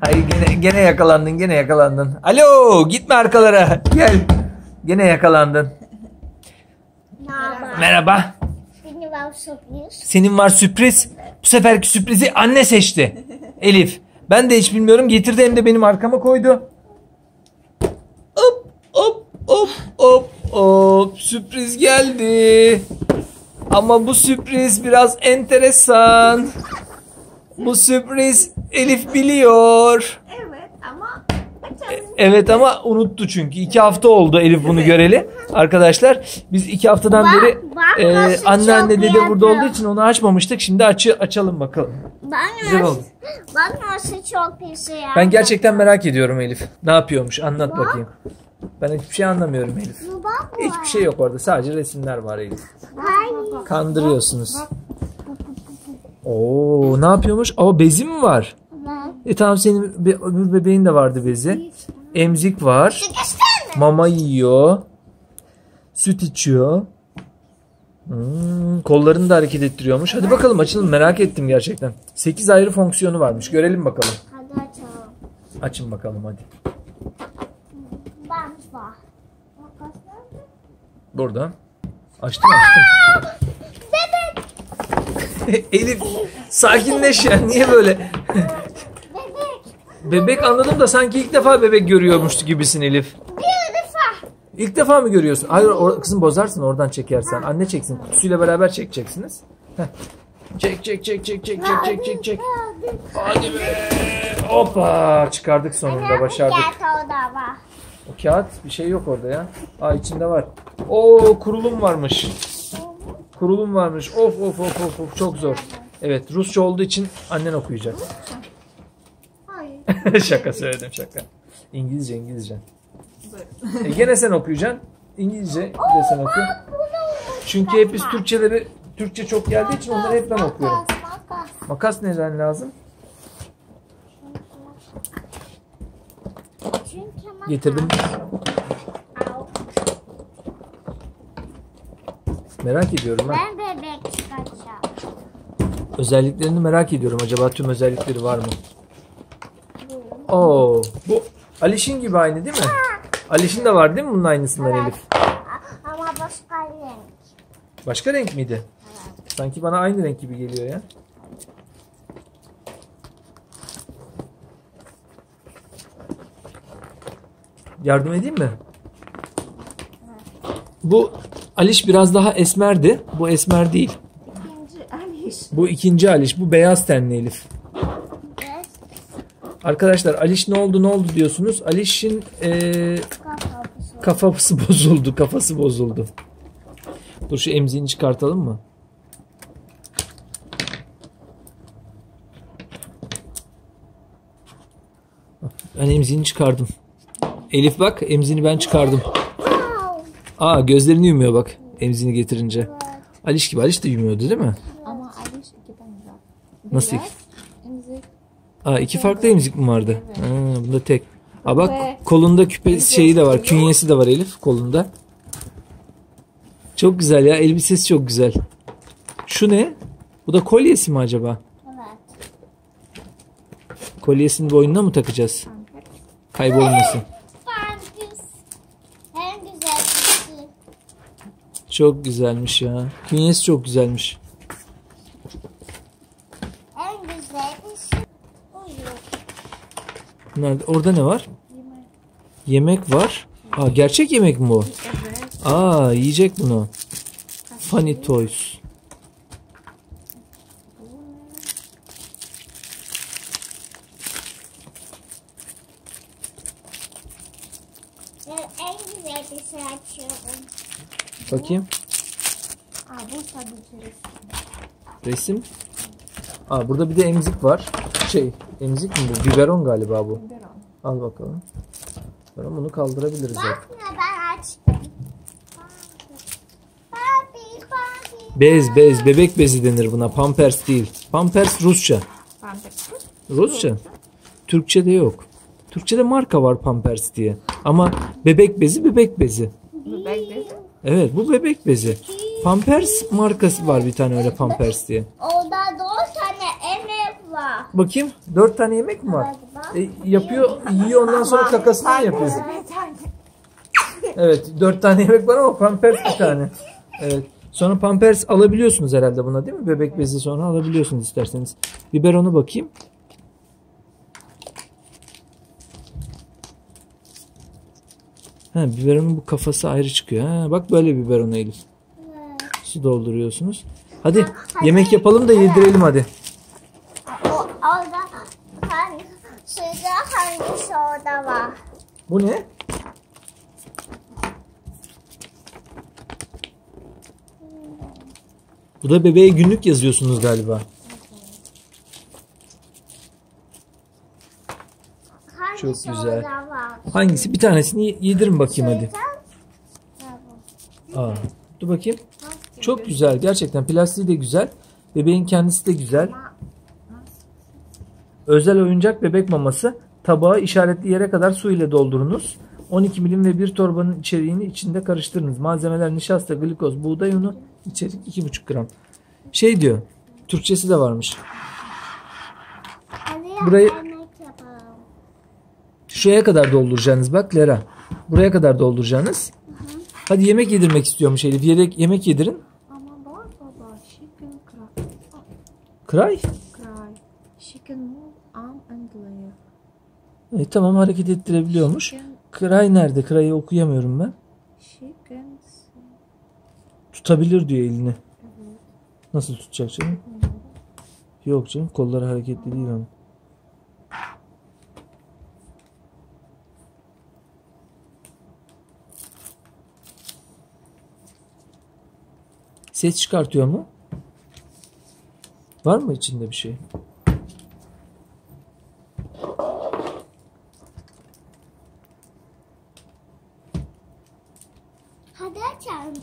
Hayır, gene yakalandın, gene yakalandın. Alo, gitme arkalara. Gel. Gene yakalandın. Merhaba. Senin var sürpriz. Senin var sürpriz. Bu seferki sürprizi anne seçti. Elif. Ben de hiç bilmiyorum. Getirdi hem de benim arkama koydu. Hop hop hop hop hop. Sürpriz geldi. Ama bu sürpriz biraz enteresan. Bu sürpriz Elif biliyor. Evet ama evet ama unuttu çünkü. 2 hafta oldu Elif bunu göreli. Arkadaşlar biz 2 haftadan beri anneanne dede burada olduğu için onu açmamıştık. Şimdi açalım bakalım. Güzel oldu. Ben nasıl çok pişiyor. Ben gerçekten merak ediyorum Elif. Ne yapıyormuş? Anlat bakayım. Ben hiçbir şey anlamıyorum Elif. Hiçbir şey yok orada. Sadece resimler var Elif. Kandırıyorsunuz. Oo, ne yapıyormuş? Aa, bezi mi var? Tamam, senin öbür bebeğin de vardı bezi. Emzik var. Mama yiyor. Süt içiyor. Kollarını da hareket ettiriyormuş. Hadi bakalım açalım, merak ettim gerçekten. 8 ayrı fonksiyonu varmış. Görelim bakalım. Hadi açalım. Açın bakalım hadi. Burada. Açtım açtım. Elif sakinleş ya, niye böyle? Bebek anladım da sanki ilk defa bebek görüyormuş gibisin Elif. İlk defa mı görüyorsun? Hayır kızım, bozarsın oradan çekersen. Anne çeksin, kutusuyla beraber çekeceksiniz. Heh. Çek. Hadi be. Hoppa, çıkardık sonunda, başardık. O kağıt bir şey yok orada ya. Aa, içinde var. Oo, kurulum varmış. Kurulum varmış. Of çok zor. Evet, Rusça olduğu için annen okuyacak. Hayır. Şaka söyledim, şaka. İngilizce. Gene sen okuyacaksın. İngilizce de sen oku. Çünkü hep biz Türkçe çok geldiği için onları hep ben okuyorum. Makas neden lazım? Getirdim. Merak ediyorum ha. Ben bebek çıkartacağım. Özelliklerini merak ediyorum. Acaba tüm özellikleri var mı? Oo, bu Aliş'in gibi aynı değil mi? Aliş'in de var değil mi bunun aynısından Elif? Ama başka renk. Başka renk miydi? Evet. Sanki bana aynı renk gibi geliyor ya. Yardım edeyim mi? Evet. Bu Aliş biraz daha esmerdi. Bu esmer değil. Bu ikinci Aliş. Bu beyaz tenli Elif. Evet. Arkadaşlar Aliş ne oldu diyorsunuz. Aliş'in kafası bozuldu. Dur şu emziğini çıkartalım mı? Ben emziğini çıkardım. Elif bak, emzini ben çıkardım. Aa, gözlerini yumuyor bak emzini getirince. Evet. Aliş gibi. Aliş de yumuyordu değil mi? Evet. Ama Aliş 2 tane. Nasıl? Emzik. Aa, 2 farklı emzik mi vardı? Evet. Ha, bunda tek. Aa, bak kolunda küpe şeyi de var. Künyesi de var Elif kolunda. Çok güzel ya. Elbisesi çok güzel. Şu ne? Bu da kolyesi mi acaba? Evet. Kolyesini boynuna mı takacağız? Evet. Kaybolmasın. Çok güzelmiş ya. Künyesi çok güzelmiş. En güzelmiş. Nerede? Orada ne var? Yemek var. Aa, gerçek yemek mi bu? Evet. Aa, yiyecek bunu. Funny Toys. En güzel bir şey açıyorum. Bakayım. Aa, bu tabii resim. Aa, burada bir de emzik var. Şey, emzik mi bu? Biberon galiba bu. Biberon. Al bakalım. Biberon, bunu kaldırabiliriz. Bak ne ben açtım. Bez, bebek bezi denir buna. Pampers değil. Pampers Rusça. Rusça. Türkçe'de yok. Türkçe'de marka var Pampers diye. Ama bebek bezi. Bebek bezi. Evet, bu bebek bezi. Pampers markası var bir tane öyle, Pampers diye. Orada 4 tane emek var. Bakayım. 4 tane yemek mi var? Yapıyor, yiyor, ondan sonra kakasını yapıyor. Evet, 4 tane yemek var ama Pampers bir tane. Evet. Sonra Pampers alabiliyorsunuz herhalde buna, değil mi? Bebek bezi sonra alabiliyorsunuz isterseniz. Biberonu bakayım. Ha, biberonun bu kafası ayrı çıkıyor. Ha, bak böyle biberonu Elif. Su dolduruyorsunuz. Hadi yemek yapalım da yedirelim hadi. Orada hangisi orada var? Bu ne? Bu da bebeğe günlük yazıyorsunuz galiba. Çok güzel. Hangisi? Bir tanesini yedirin bakayım hadi. Aa, dur bakayım. Çok güzel. Gerçekten plastiği de güzel. Bebeğin kendisi de güzel. Özel oyuncak bebek maması. Tabağı işaretli yere kadar su ile doldurunuz. 12 milim ve bir torbanın içeriğini içinde karıştırınız. Malzemeler nişasta, glikoz, buğday unu, içerik 2,5 gram. Şey diyor. Türkçesi de varmış. Burayı şuraya kadar dolduracaksınız bak Lera. Buraya kadar dolduracaksınız. Hadi yemek yedirmek istiyormuş Elif. Yemek yedirin. Cry? Tamam, hareket ettirebiliyormuş. Cry nerede? Cry'ı okuyamıyorum ben. Tutabilir diyor elini. Nasıl tutacak canım? Yok canım, kolları hareketli değil onun. Ses çıkartıyor mu? Var mı içinde bir şey? Hadi açalım.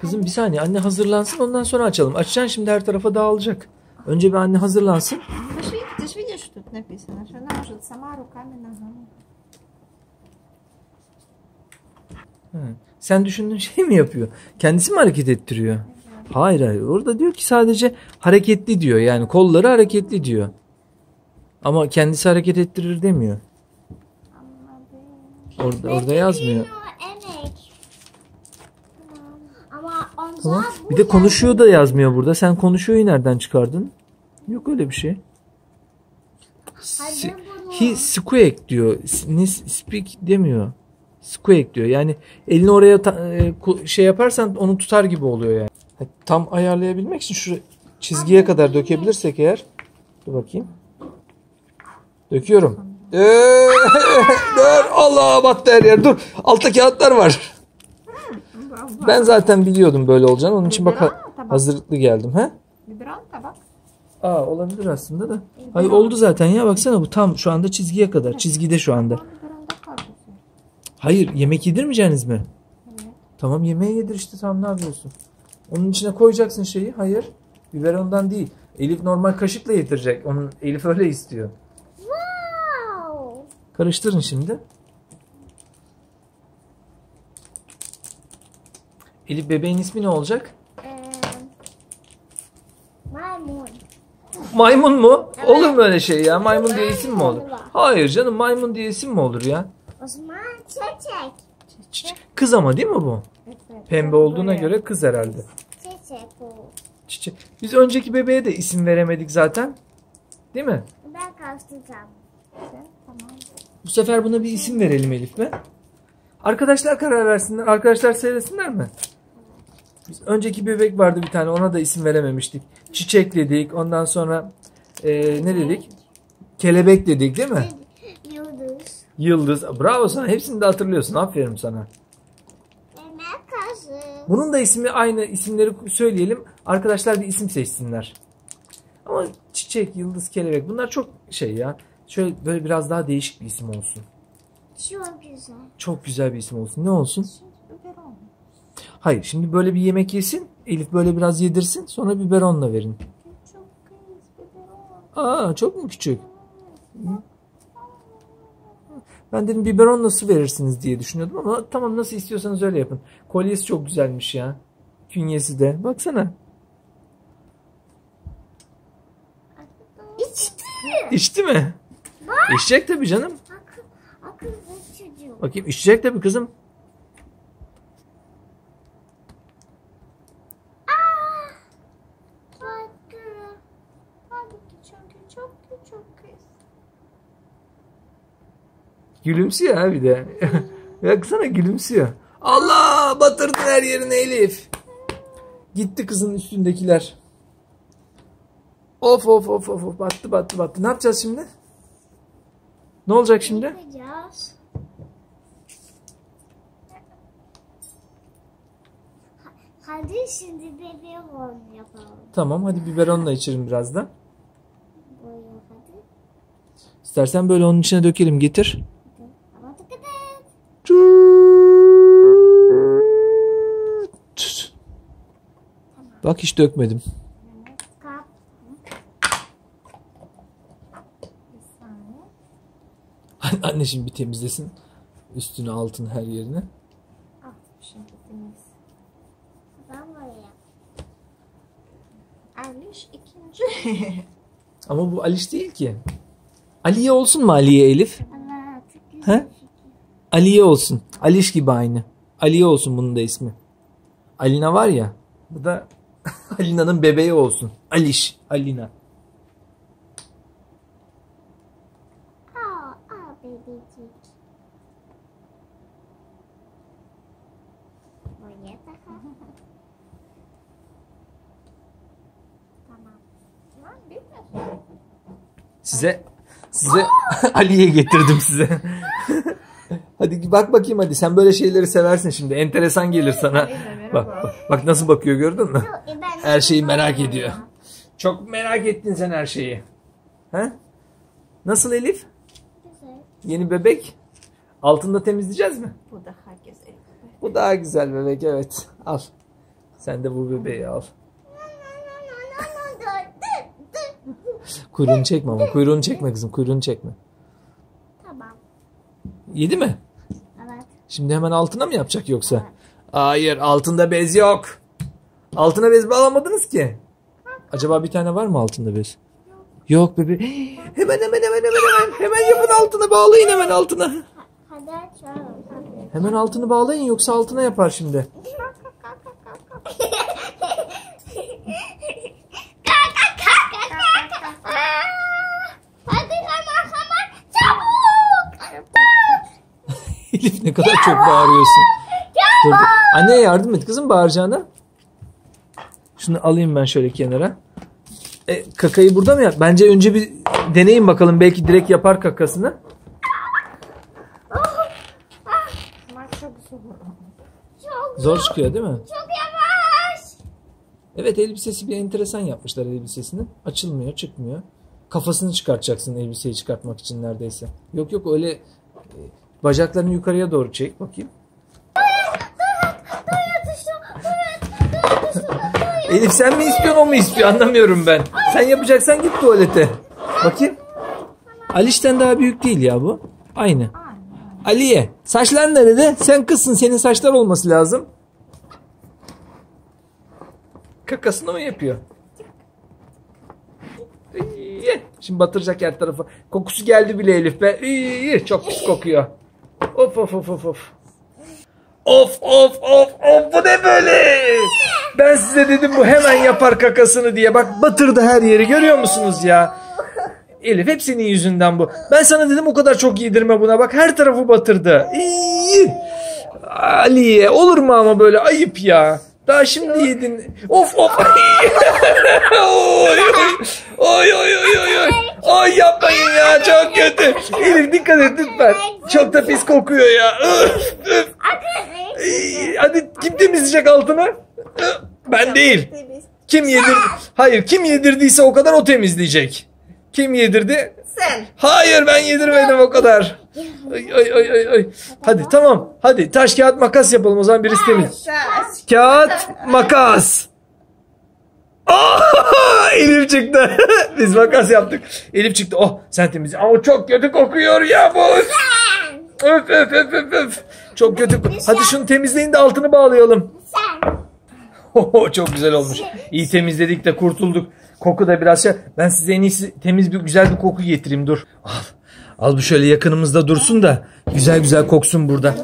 Kızım bir saniye, anne hazırlansın, ondan sonra açalım. Açacaksın, şimdi her tarafa dağılacak. Önce bir anne hazırlansın. Sen düşündüğün şey mi yapıyor? Kendisi mi hareket ettiriyor? Hayır. Orada diyor ki sadece hareketli diyor. Yani kolları hareketli diyor. Ama kendisi hareket ettirir demiyor. Orada yazmıyor. Tamam. Bir de konuşuyor da yazmıyor burada. Sen konuşuyor'yu nereden çıkardın? Yok öyle bir şey. He squeak diyor. Speak demiyor. Squeak diyor. Yani elini oraya şey yaparsan onu tutar gibi oluyor yani. Tam ayarlayabilmek için şu çizgiye kadar dökebilirsek eğer. Dur bakayım. Döküyorum. Dur. Allah battı her yer. Dur. Altta kağıtlar var. Ben zaten biliyordum böyle olacağını. Onun için bak hazırlıklı geldim. He? Aa, olabilir aslında da. Hayır, oldu zaten ya. Baksana bu tam şu anda çizgiye kadar. Çizgide şu anda. Hayır, yemek yedirmeyeceğiniz mi? Evet. Tamam, yemeği yedir işte, tam ne yapıyorsun? Onun içine koyacaksın şeyi. Hayır, biberondan değil. Elif normal kaşıkla yedirecek. Elif öyle istiyor. Wow. Karıştırın şimdi. Elif, bebeğin ismi ne olacak? Maymun. Maymun mu? Evet. Olur mu öyle şey ya? Maymun diye isim mi olur? Hayır canım, maymun diye isim mi olur ya? O zaman çiçek. Kız ama değil mi bu? Evet. Pembe olduğuna göre kız herhalde. Çiçek bu. Çiçek. Biz önceki bebeğe de isim veremedik zaten. Değil mi? Ben karıştıracağım. Tamam. Bu sefer buna bir isim verelim Elif mi? Arkadaşlar karar versinler. Arkadaşlar seyretsinler mi? Biz önceki bebek vardı bir tane. Ona da isim verememiştik. Çiçek dedik. Ondan sonra ne dedik? Kelebek dedik, değil mi? Yıldız. Bravo sana. Hepsini de hatırlıyorsun. Aferin sana. Bunun da ismi aynı. İsimleri söyleyelim. Arkadaşlar bir isim seçsinler. Ama çiçek, yıldız, kelebek. Bunlar çok şey ya. Şöyle böyle biraz daha değişik bir isim olsun. Çok güzel. Çok güzel bir isim olsun. Ne olsun? Hayır. Şimdi böyle bir yemek yesin. Elif böyle biraz yedirsin. Sonra biberonla verin. Aa, çok mu küçük? Ben dedim biberon nasıl verirsiniz diye düşünüyordum ama tamam, nasıl istiyorsanız öyle yapın. Kolyesi çok güzelmiş ya. Künyesi de. Baksana. İçti. İçti mi? Bak. İçecek tabii canım. Bakayım içecek tabii kızım. Gülümsüyor ha bir de. Baksana gülümsüyor. Allah! Batırdın her yerine Elif. Gitti kızın üstündekiler. Of of of of. Battı battı battı. Ne yapacağız şimdi? Ne olacak şimdi? Yapacağız. Hadi şimdi biberon yapalım. Tamam hadi biberonla içelim biraz da. İstersen böyle onun içine dökelim. Getir. Bak hiç dökmedim. Anne şimdi bir temizlesin. Üstünü, altını, her yerini. Şimdi temiz. Ben buraya. Aliş ikinci. Ama bu Aliş değil ki. Aliye olsun mu Aliye Elif? He? Aliye olsun. Aliş gibi aynı. Aliye olsun bunun da ismi. Alina var ya. Bu da Alina'nın bebeği olsun. Aliş. Alina. Aa bebecik. Buraya da. Tamam. Tamam bilmiyorum. Size Ali'ye getirdim size. Hadi bak bakayım hadi. Sen böyle şeyleri seversin şimdi. Enteresan gelir sana. Bak nasıl bakıyor gördün mü? Her şeyi merak ediyor. Çok merak ettin sen her şeyi. He? Nasıl Elif? Yeni bebek. Altında temizleyeceğiz mi? Bu daha güzel. Bu daha güzel bebek evet. Al. Sen de bu bebeği al. Kuyruğunu çekme ama. Kuyruğunu çekme kızım. Kuyruğunu çekme. Tamam. Yedi mi? Evet. Şimdi hemen altına mı yapacak yoksa? Evet. Hayır. Altında bez yok. Altına bez bağlamadınız ki. Acaba bir tane var mı altında bez? Yok bebeğim. Hemen yapın altına. Bağlayın hemen altına. Hemen altını bağlayın yoksa altına yapar şimdi. Elif ne kadar çok bağırıyorsun. Dur, anneye yardım et kızım bağıracağına. Şunu alayım ben şöyle kenara. Kakayı burada mı yap? Bence önce bir deneyin bakalım. Belki direkt yapar kakasını. Zor çıkıyor değil mi? Çok yavaş. Evet elbisesi bir enteresan yapmışlar elbisesini. Açılmıyor çıkmıyor. Kafasını çıkartacaksın elbiseyi çıkartmak için neredeyse. Yok yok öyle... Bacaklarını yukarıya doğru çek bakayım. Elif sen mi istiyorsun o mu istiyor anlamıyorum ben. Sen yapacaksan git tuvalete. Bakayım. Aliş'ten daha büyük değil ya bu. Aynı. Aliye saçlar nerede? Sen kızsın senin saçlar olması lazım. Kakasını mı yapıyor? Şimdi batıracak her tarafı. Kokusu geldi bile Elif be. Çok pis kokuyor. Of of of of of. Of of of of bu ne böyle? Ben size dedim bu hemen yapar kakasını diye. Bak batırdı her yeri görüyor musunuz ya? Elif hep senin yüzünden bu. Ben sana dedim o kadar çok yedirme buna. Bak her tarafı batırdı. Aliye olur mu ama böyle ayıp ya. Daha şimdi yedin. Of of. Oy oy oy oy oy. Ay yapmayın ya çok kötü. Elif dikkat et lütfen. Çok da pis kokuyor ya. Hadi kim temizleyecek altını? Ben değil. Kim yedirdi? Hayır kim yedirdiyse o kadar o temizleyecek. Kim yedirdi? Sen. Hayır ben yedirmedim o kadar. Ay ay ay ay. Hadi tamam. Hadi taş kağıt makas yapalım o zaman birisi temiz. Kağıt makas. Elif çıktı. Biz makas yaptık. Elif çıktı. Oh sen temizle. Ama çok kötü kokuyor ya bu. Öf öf öf öf. Çok kötü. Hadi şunu temizleyin de altını bağlayalım. Çok güzel olmuş. İyi temizledik de kurtulduk. Koku da biraz şey. Ben size en iyisi temiz bir güzel bir koku getireyim. Dur. Al bu şöyle yakınımızda dursun da güzel güzel koksun burada.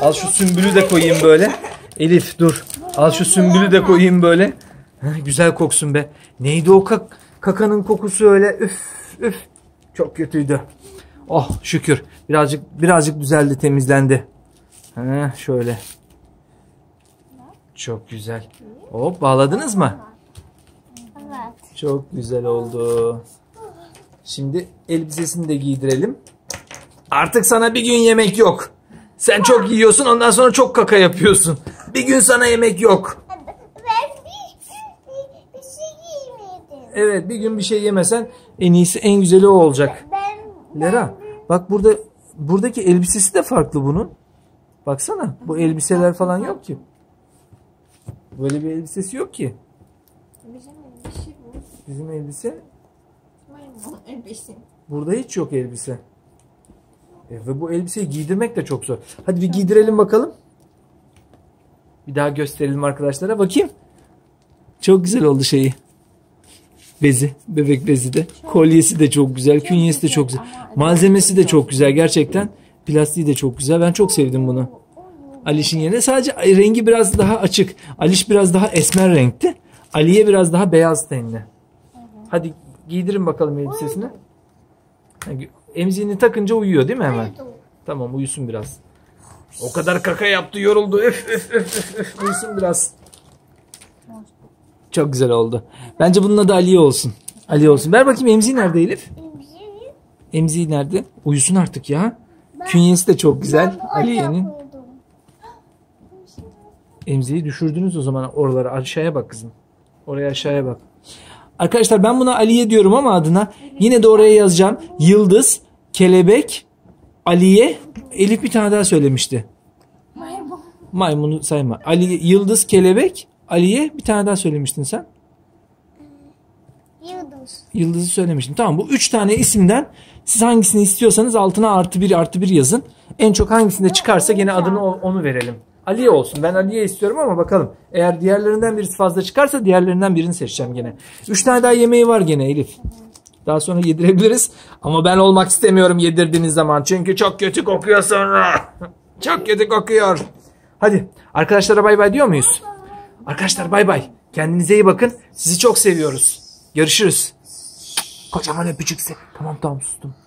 Al şu sümbülü de koyayım böyle. Elif dur. Al şu sümbülü de koyayım böyle. Heh, güzel koksun be. Neydi o kakanın kokusu öyle? Üf üf. Çok kötüydü. Oh şükür. Birazcık düzeldi, temizlendi. Heh, şöyle. Çok güzel. Hop, bağladınız mı? Evet. Çok güzel oldu. Şimdi elbisesini de giydirelim. Artık sana bir gün yemek yok. Sen çok yiyorsun, ondan sonra çok kaka yapıyorsun. Bir gün sana yemek yok. Ben bir şey yemedim. Evet, bir gün bir şey yemesen en iyisi, en güzeli o olacak. Lera, bak buradaki elbisesi de farklı bunun. Baksana, bu elbiseler falan yok ki. Böyle bir elbisesi yok ki. Bizim elbise bu. Bizim elbise. Burada hiç yok elbise. Ve bu elbiseyi giydirmek de çok zor. Hadi bir giydirelim bakalım. Bir daha gösterelim arkadaşlara. Bakayım. Çok güzel oldu şeyi. Bezi. Bebek bezi de. Kolyesi de çok güzel. Künyesi de çok güzel. Malzemesi de çok güzel gerçekten. Plastiği de çok güzel. Ben çok sevdim bunu. Aliş'in yerine sadece rengi biraz daha açık. Aliş biraz daha esmer renkti. Ali'ye biraz daha beyaz tenli. Hadi giydirin bakalım elbisesini. Emziğini takınca uyuyor değil mi hemen? Tamam, uyusun biraz. O kadar kaka yaptı, yoruldu. Öf öf öf öf. Uyusun biraz. Çok güzel oldu. Bence bunun adı Ali olsun. Ali olsun. Ver bakayım emziği nerede Elif? Emziği nerede? Uyusun artık ya. Künyesi de çok güzel. Ali'nin. Emziği düşürdünüz o zaman oralara. Aşağıya bak kızım. Oraya aşağıya bak. Arkadaşlar ben buna Aliye diyorum ama adına yine de oraya yazacağım. Yıldız, kelebek, Aliye. Elif bir tane daha söylemişti. Maymun. Maymunu sayma. Aliye, yıldız, kelebek, Aliye, bir tane daha söylemiştin sen. Yıldız. Yıldız'ı söylemiştim. Tamam, bu 3 tane isimden siz hangisini istiyorsanız altına +1 +1 yazın. En çok hangisinde çıkarsa gene adını onu verelim. Aliye olsun. Ben Aliye istiyorum ama bakalım. Eğer diğerlerinden birisi fazla çıkarsa diğerlerinden birini seçeceğim gene. 3 tane daha yemeği var gene Elif. Daha sonra yedirebiliriz. Ama ben olmak istemiyorum yedirdiğiniz zaman. Çünkü çok kötü kokuyor sonra. Çok kötü kokuyor. Hadi arkadaşlara bay bay diyor muyuz? Arkadaşlar bay bay. Kendinize iyi bakın. Sizi çok seviyoruz. Görüşürüz. Kocaman öpücükse. Tamam sustum.